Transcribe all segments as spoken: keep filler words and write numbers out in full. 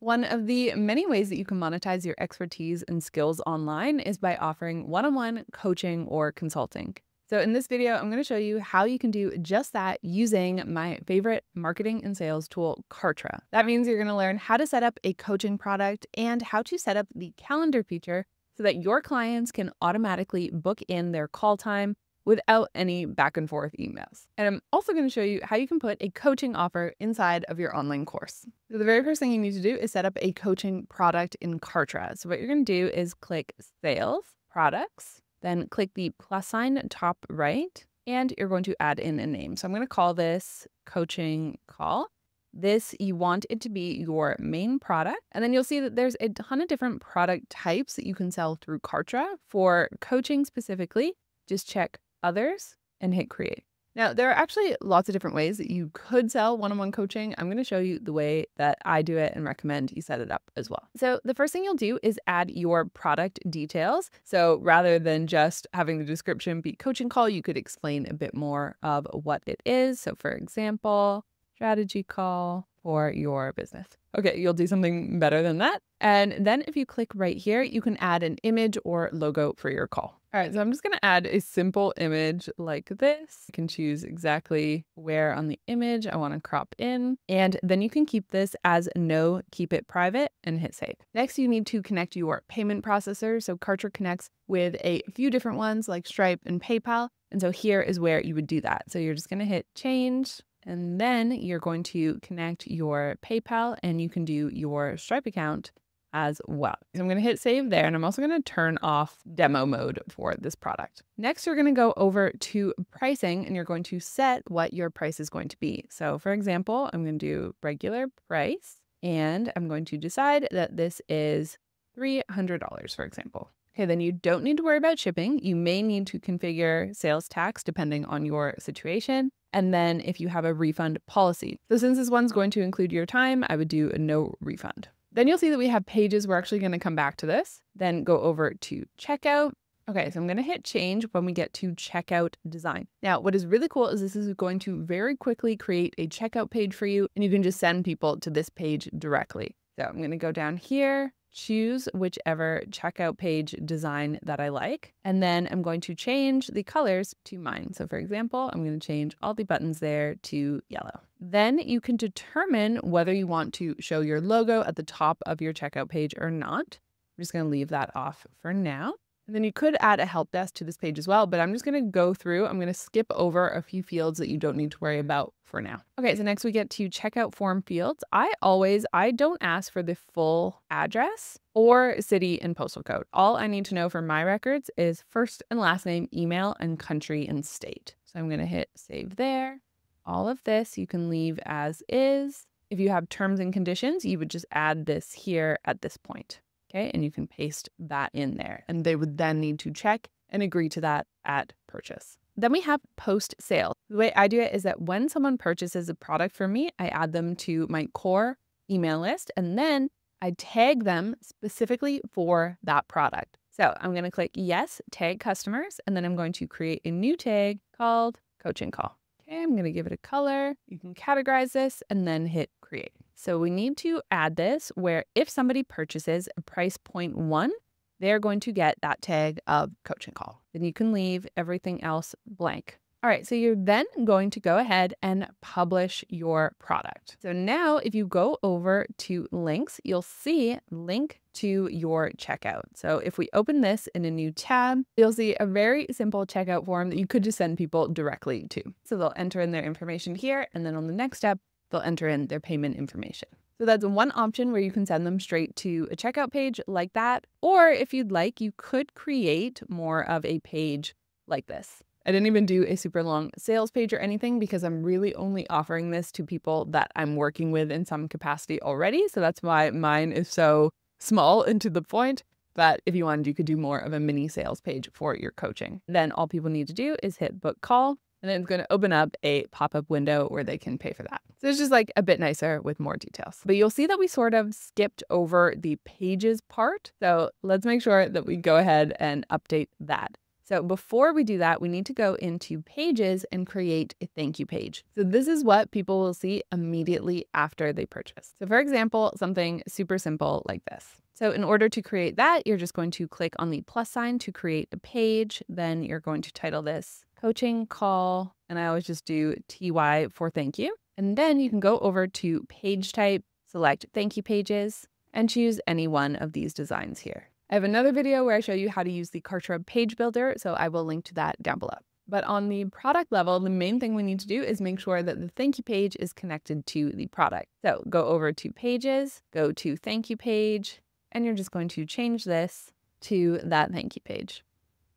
One of the many ways that you can monetize your expertise and skills online is by offering one-on-one coaching or consulting. So in this video, I'm going to show you how you can do just that using my favorite marketing and sales tool, Kartra. That means you're going to learn how to set up a coaching product and how to set up the calendar feature so that your clients can automatically book in their call time without any back and forth emails. And I'm also going to show you how you can put a coaching offer inside of your online course. So the very first thing you need to do is set up a coaching product in Kartra. So what you're going to do is click Sales, Products, then click the plus sign top right, and you're going to add in a name. So I'm going to call this Coaching Call. This, you want it to be your main product. And then you'll see that there's a ton of different product types that you can sell through Kartra. For coaching specifically, just check Others and hit create. Now, there are actually lots of different ways that you could sell one-on-one coaching. I'm going to show you the way that I do it and recommend you set it up as well. So the first thing you'll do is add your product details. So rather than just having the description be coaching call, you could explain a bit more of what it is. So for example, strategy call for your business. Okay, you'll do something better than that. And then if you click right here, you can add an image or logo for your call. All right, so I'm just going to add a simple image like this. You can choose exactly where on the image I want to crop in, and then you can keep this as no, keep it private, and hit save. Next, you need to connect your payment processor. So Kartra connects with a few different ones like Stripe and PayPal. And so here is where you would do that. So you're just going to hit change, and then you're going to connect your PayPal, and you can do your Stripe account as well. So I'm going to hit save there, and I'm also going to turn off demo mode for this product. Next, you're going to go over to pricing, and you're going to set what your price is going to be. So for example, I'm going to do regular price, and I'm going to decide that this is three hundred dollars, for example. Okay, then you don't need to worry about shipping. You may need to configure sales tax depending on your situation, and then if you have a refund policy. So since this one's going to include your time, I would do a no refund. Then you'll see that we have pages. We're actually going to come back to this. Then go over to checkout. Okay, so I'm going to hit change when we get to checkout design. Now, what is really cool is this is going to very quickly create a checkout page for you, and you can just send people to this page directly. So I'm going to go down here, choose whichever checkout page design that I like, and then I'm going to change the colors to mine. So for example, I'm going to change all the buttons there to yellow. Then you can determine whether you want to show your logo at the top of your checkout page or not. I'm just going to leave that off for now. And then you could add a help desk to this page as well, but I'm just going to go through. I'm going to skip over a few fields that you don't need to worry about for now. Okay, so next we get to checkout form fields. I always, I don't ask for the full address or city and postal code. All I need to know for my records is first and last name, email, and country and state. So I'm going to hit save there. All of this you can leave as is. If you have terms and conditions, you would just add this here at this point. Okay, and you can paste that in there, and they would then need to check and agree to that at purchase. Then we have post sale. The way I do it is that when someone purchases a product from me, I add them to my core email list, and then I tag them specifically for that product. So I'm going to click yes, tag customers, and then I'm going to create a new tag called coaching call. Okay, I'm going to give it a color. You can categorize this and then hit create. So we need to add this where if somebody purchases a price point one, they're going to get that tag of coaching call. Then you can leave everything else blank. All right, so you're then going to go ahead and publish your product. So now if you go over to links, you'll see link to your checkout. So if we open this in a new tab, you'll see a very simple checkout form that you could just send people directly to. So they'll enter in their information here, and then on the next step, they'll enter in their payment information. So that's one option where you can send them straight to a checkout page like that. Or if you'd like, you could create more of a page like this. I didn't even do a super long sales page or anything because I'm really only offering this to people that I'm working with in some capacity already. So that's why mine is so small and to the point. But if you wanted, you could do more of a mini sales page for your coaching. Then all people need to do is hit book call. And then it's going to open up a pop-up window where they can pay for that. So it's just like a bit nicer with more details. But you'll see that we sort of skipped over the pages part. So let's make sure that we go ahead and update that. So before we do that, we need to go into Pages and create a thank you page. So this is what people will see immediately after they purchase. So for example, something super simple like this. So in order to create that, you're just going to click on the plus sign to create a page. Then you're going to title this coaching call. And I always just do T Y for thank you. And then you can go over to page type, select thank you pages, and choose any one of these designs here. I have another video where I show you how to use the Kartra page builder, so I will link to that down below. But on the product level, the main thing we need to do is make sure that the thank you page is connected to the product. So go over to pages, go to thank you page, and you're just going to change this to that thank you page.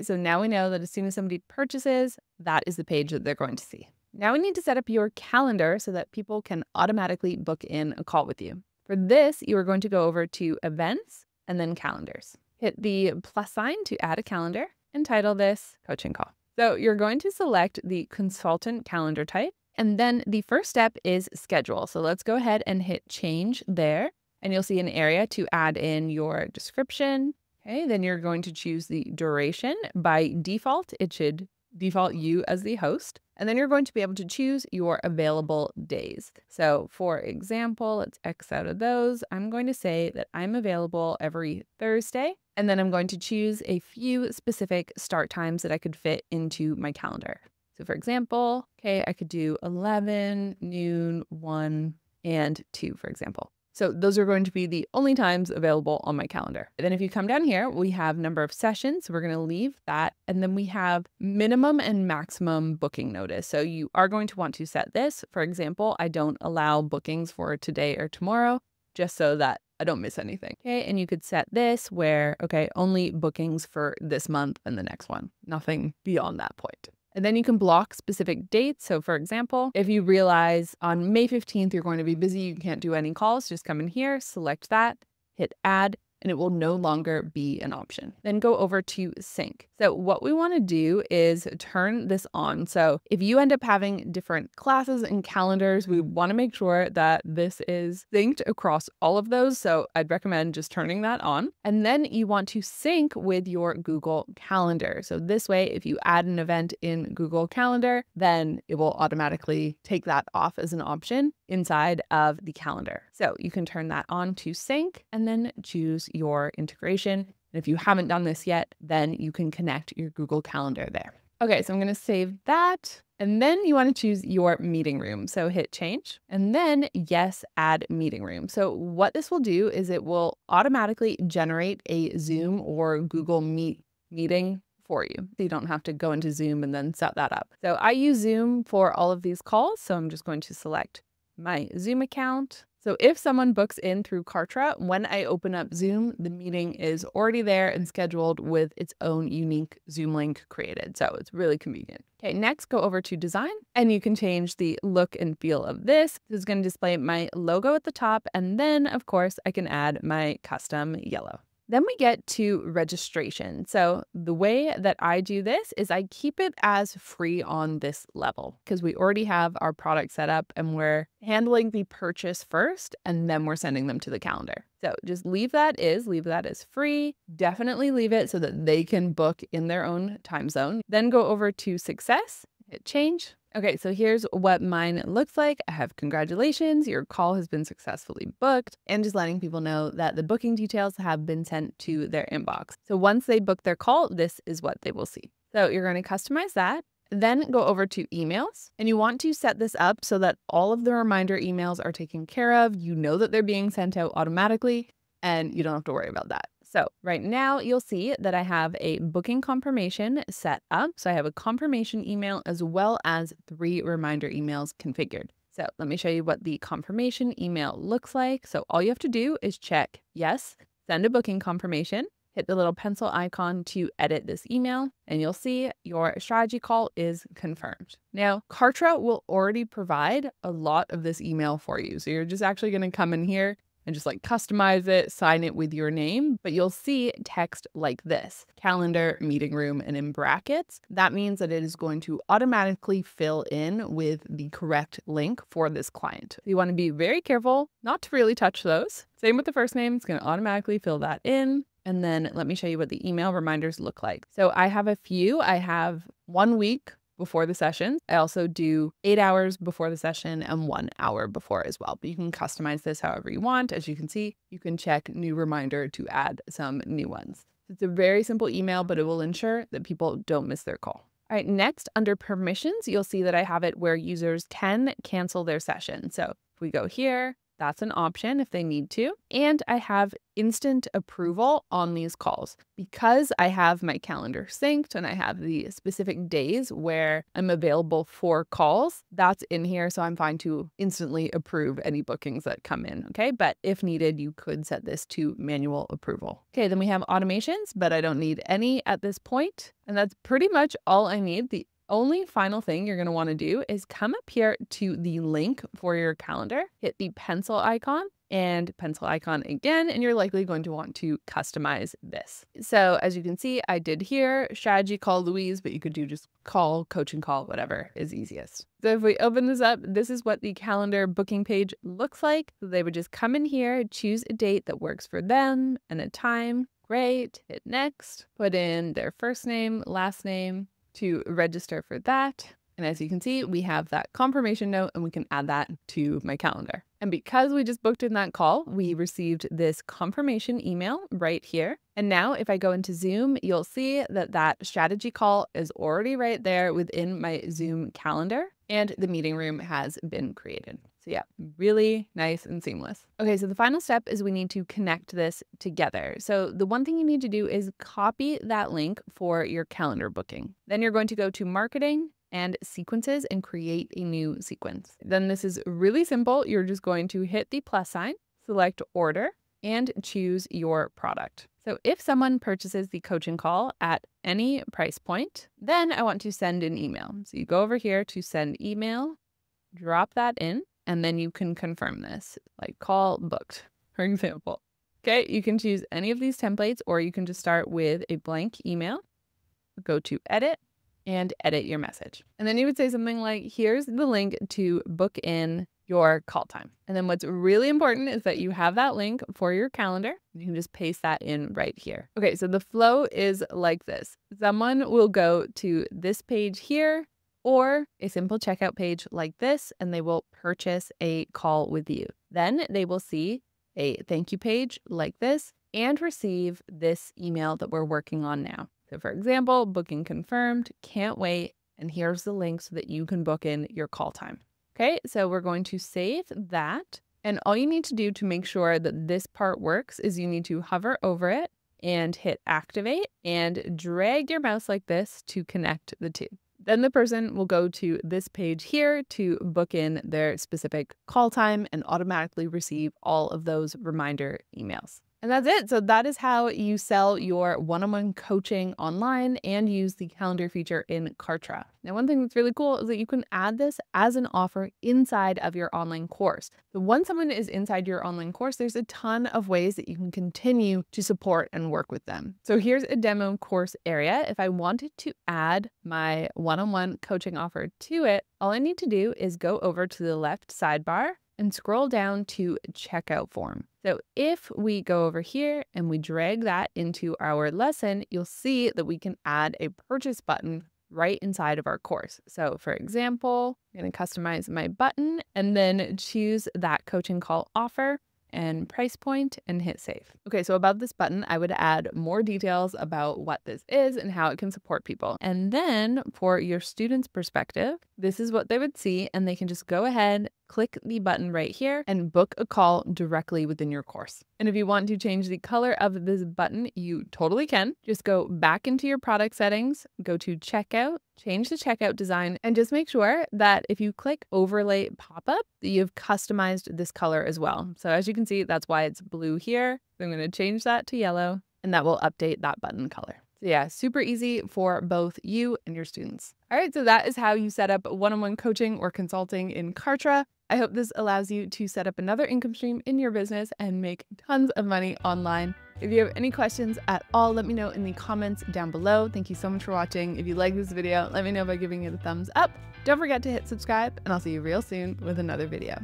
So now we know that as soon as somebody purchases, that is the page that they're going to see. Now we need to set up your calendar so that people can automatically book in a call with you. For this, you are going to go over to events, and then calendars. Hit the plus sign to add a calendar and title this coaching call. So you're going to select the consultant calendar type, and then the first step is schedule. So let's go ahead and hit change there, and you'll see an area to add in your description. Okay, then you're going to choose the duration. By default, it should default you as the host. And then you're going to be able to choose your available days. So for example, let's X out of those. I'm going to say that I'm available every Thursday, and then I'm going to choose a few specific start times that I could fit into my calendar. So for example, okay, I could do eleven, noon, one, and two, for example. So those are going to be the only times available on my calendar. And then if you come down here, we have number of sessions. So we're going to leave that. And then we have minimum and maximum booking notice. So you are going to want to set this. For example, I don't allow bookings for today or tomorrow, just so that I don't miss anything. Okay. And you could set this where, okay, only bookings for this month and the next one, nothing beyond that point. And then you can block specific dates. So for example, if you realize on May fifteenth, you're going to be busy, you can't do any calls, just come in here, select that, hit add, and it will no longer be an option. Then go over to sync. So what we want to do is turn this on. So if you end up having different classes and calendars, we want to make sure that this is synced across all of those. So I'd recommend just turning that on. And then you want to sync with your Google Calendar. So this way, if you add an event in Google Calendar, then it will automatically take that off as an option inside of the calendar. So you can turn that on to sync and then choose your integration. And if you haven't done this yet, then you can connect your Google Calendar there. Okay, so I'm going to save that. And then you want to choose your meeting room. So hit change and then yes, add meeting room. So what this will do is it will automatically generate a Zoom or Google Meet meeting for you. So you don't have to go into Zoom and then set that up. So I use Zoom for all of these calls. So I'm just going to select my Zoom account. So if someone books in through Kartra, when I open up Zoom, the meeting is already there and scheduled with its own unique Zoom link created. So it's really convenient. Okay, next go over to design and you can change the look and feel of this. This is going to display my logo at the top. And then of course I can add my custom yellow. Then we get to registration. So the way that I do this is I keep it as free on this level because we already have our product set up and we're handling the purchase first and then we're sending them to the calendar. So just leave that is, leave that as free. Definitely leave it so that they can book in their own time zone. Then go over to success, hit change. Okay, so here's what mine looks like. I have congratulations, your call has been successfully booked, and just letting people know that the booking details have been sent to their inbox. So once they book their call, this is what they will see. So you're going to customize that, then go over to emails, and you want to set this up so that all of the reminder emails are taken care of. You know that they're being sent out automatically, and you don't have to worry about that. So right now you'll see that I have a booking confirmation set up. So I have a confirmation email as well as three reminder emails configured. So let me show you what the confirmation email looks like. So all you have to do is check yes, send a booking confirmation, hit the little pencil icon to edit this email, and you'll see your strategy call is confirmed. Now, Kartra will already provide a lot of this email for you. So you're just actually going to come in here and just like customize it, sign it with your name, but you'll see text like this, calendar, meeting room, and in brackets. That means that it is going to automatically fill in with the correct link for this client. So you want to be very careful not to really touch those. Same with the first name, it's going to automatically fill that in. And then let me show you what the email reminders look like. So I have a few. I have one week before the session. I also do eight hours before the session and one hour before as well. But you can customize this however you want. As you can see, you can check new reminder to add some new ones. It's a very simple email, but it will ensure that people don't miss their call. All right, next under permissions, you'll see that I have it where users can cancel their session. So if we go here, that's an option if they need to. And I have instant approval on these calls because I have my calendar synced and I have the specific days where I'm available for calls. That's in here. So I'm fine to instantly approve any bookings that come in. Okay. But if needed, you could set this to manual approval. Okay. Then we have automations, but I don't need any at this point. And that's pretty much all I need. The only final thing you're going to want to do is come up here to the link for your calendar, hit the pencil icon and pencil icon again, and you're likely going to want to customize this. So as you can see, I did here, strategy call Louise, but you could do just call, coaching call, whatever is easiest. So if we open this up, this is what the calendar booking page looks like. So they would just come in here, choose a date that works for them and a time. Great. Hit next, put in their first name, last name, to register for that. And as you can see, we have that confirmation note and we can add that to my calendar. And because we just booked in that call, we received this confirmation email right here. And now if I go into Zoom, you'll see that that strategy call is already right there within my Zoom calendar and the meeting room has been created. So yeah, really nice and seamless. Okay, so the final step is we need to connect this together. So the one thing you need to do is copy that link for your calendar booking. Then you're going to go to marketing and sequences and create a new sequence. Then this is really simple. You're just going to hit the plus sign, select order, and choose your product. So if someone purchases the coaching call at any price point, then I want to send an email. So you go over here to send email, drop that in, and then you can confirm this, like call booked, for example. Okay, you can choose any of these templates or you can just start with a blank email, go to edit, and edit your message. And then you would say something like, here's the link to book in your call time. And then what's really important is that you have that link for your calendar. You can just paste that in right here. Okay, so the flow is like this. Someone will go to this page here or a simple checkout page like this, and they will purchase a call with you. Then they will see a thank you page like this and receive this email that we're working on now. So for example, booking confirmed, can't wait, and here's the link so that you can book in your call time. Okay, so we're going to save that. And all you need to do to make sure that this part works is you need to hover over it and hit activate and drag your mouse like this to connect the two. Then the person will go to this page here to book in their specific call time and automatically receive all of those reminder emails. And that's it. So that is how you sell your one-on-one coaching online and use the calendar feature in Kartra. Now, one thing that's really cool is that you can add this as an offer inside of your online course. So once someone is inside your online course, there's a ton of ways that you can continue to support and work with them. So here's a demo course area. If I wanted to add my one-on-one coaching offer to it, all I need to do is go over to the left sidebar and scroll down to checkout form. So if we go over here and we drag that into our lesson, you'll see that we can add a purchase button right inside of our course. So for example, I'm going to customize my button and then choose that coaching call offer and price point and hit save. Okay, so above this button, I would add more details about what this is and how it can support people. And then for your students' perspective, this is what they would see, and they can just go ahead, click the button right here and book a call directly within your course. And if you want to change the color of this button, you totally can. Just go back into your product settings, go to checkout, change the checkout design, and just make sure that if you click overlay pop-up, that you've customized this color as well. So as you can see, that's why it's blue here. So I'm going to change that to yellow and that will update that button color. So yeah, super easy for both you and your students. All right, so that is how you set up one-on-one coaching or consulting in Kartra. I hope this allows you to set up another income stream in your business and make tons of money online. If you have any questions at all, let me know in the comments down below. Thank you so much for watching. If you like this video, let me know by giving it a thumbs up. Don't forget to hit subscribe, and I'll see you real soon with another video.